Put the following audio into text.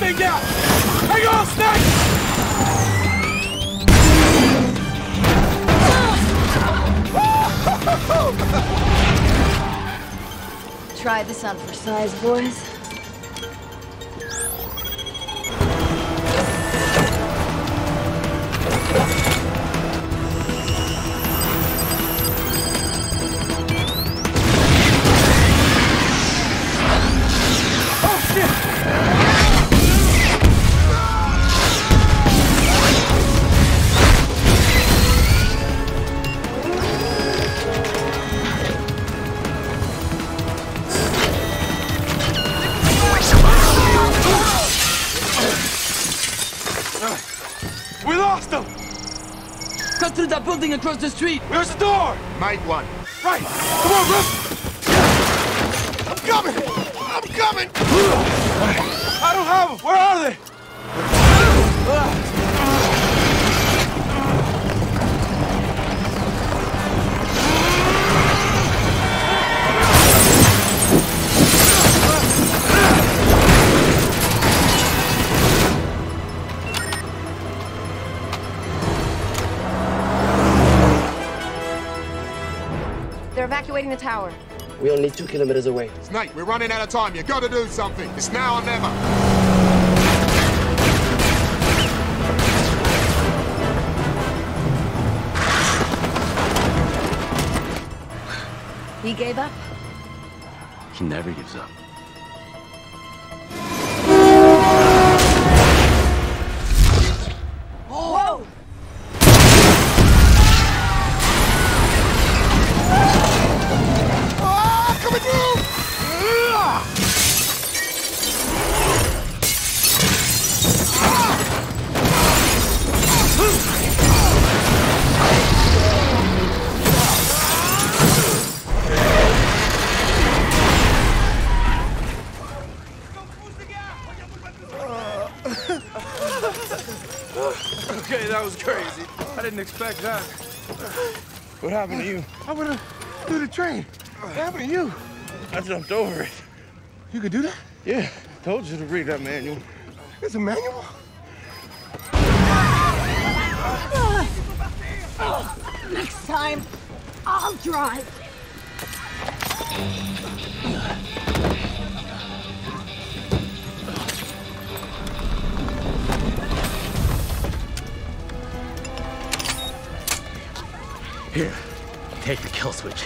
thing down! Hang on, Snake! Try this on for size, boys. That building across the street. Where's the door? Night one. Right. Come on, Russ. I'm coming. I'm coming. I don't have them. Where are they? They're evacuating the tower. We only 2 kilometers away. Snake, we're running out of time. You gotta do something. It's now or never. He gave up? He never gives up. Okay, that was crazy. I didn't expect that. What happened to you? I went through the train. What happened to you? I jumped over it. You could do that? Yeah, told you to read that manual. There's a manual? Next time, I'll drive. Here, take the kill switch.